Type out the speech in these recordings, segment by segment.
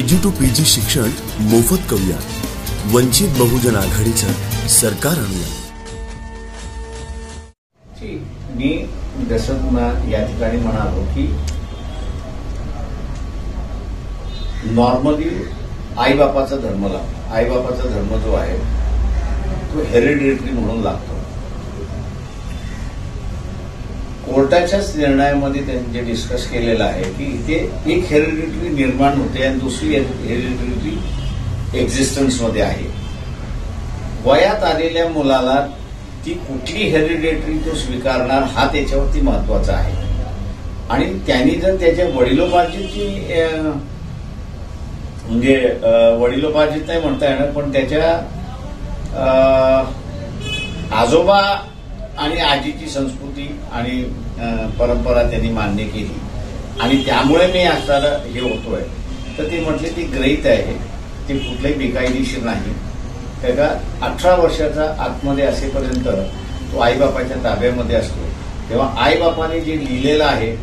KG two PG शिक्षण मोफत करूया, वंचित बहुजन आघाडीचं सरकार आणूया। मी जसं या ठिकाणी म्हणालो की नॉर्मली आईबापाचा धर्म लागतो, आईबापाचा धर्म जो आहे तो हेरिडिटरी म्हणून लागतो। कोर्टाच्याच निर्णयामध्ये त्यांनी डिस्कस केलेला आहे की इथे एक हेरिडिटरी निर्माण होते आणि दुसरी हेरिडिटरी एक्झिस्टन्स मध्ये आहे। वयात आलेल्या मुलाला ती कुठली हेरिडिटरी तो स्वीकारणार हा त्याच्यावरती महत्त्वाचा आहे। आणि त्यांनी जर त्याच्या वडिलोपार्जितची म्हणजे वडिलोपार्जित नाही म्हणता येणार पण त्याच्या आजोबा आणि आजीची संस्कृती आणि परंपरा त्यांनी मान्य केली आणि त्यामुळे मी असताना हे होतोय तर ते म्हटले ती ग्रहित आहे, ती कुठलेही बेकायदेशीर नाही। त्याला 18 वर्षाचा आतमध्ये असेपर्यंत तो आईबापाच्या ताब्यामध्ये असतो, तेव्हा आईबापाने जे लिहिलेलं आहे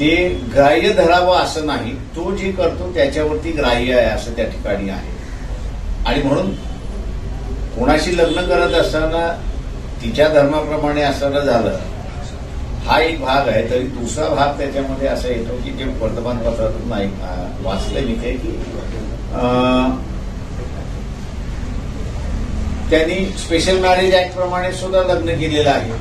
ते ग्राह्य धरावं असं नाही, तो जे करतो त्याच्यावरती ग्राह्य आहे असं त्या ठिकाणी आहे। आणि म्हणून कोणाशी लग्न करत असताना तिच्या धर्माप्रमाणे असणं झालं हा एक भाग आहे, तरी दुसरा भाग त्याच्यामध्ये असा येतो की जे वर्तमानपत्रातून वाचले मी ते की त्यांनी स्पेशल मॅरेज ऍक्ट प्रमाणे सुद्धा लग्न केलेलं आहे।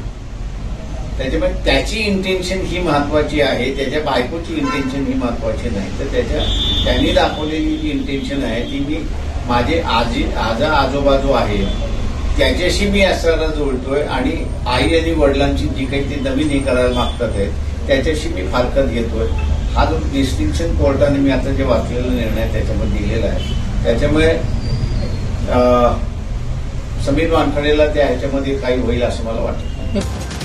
त्याच्यामुळे त्याची इंटेन्शन ही महत्वाची आहे, त्याच्या बायकोची इंटेन्शन ही महत्वाची नाही। तर त्यांनी दाखवलेली जी इंटेन्शन आहे ती मी माझे आजा आजोबा जो आहे त्याच्याशी मी असताना जोडतोय आणि आई आणि वडिलांची जी काही ते नवीन हे करायला मागतात आहेत त्याच्याशी मी फारकत घेतोय। हा जो डिस्टिंक्शन कोर्टाने मी आता जे वाचलेला निर्णय त्याच्यामध्ये दिलेला आहे त्याच्यामुळे समीर वानखेडेला त्या ह्याच्यामध्ये काही होईल असं मला वाटतं।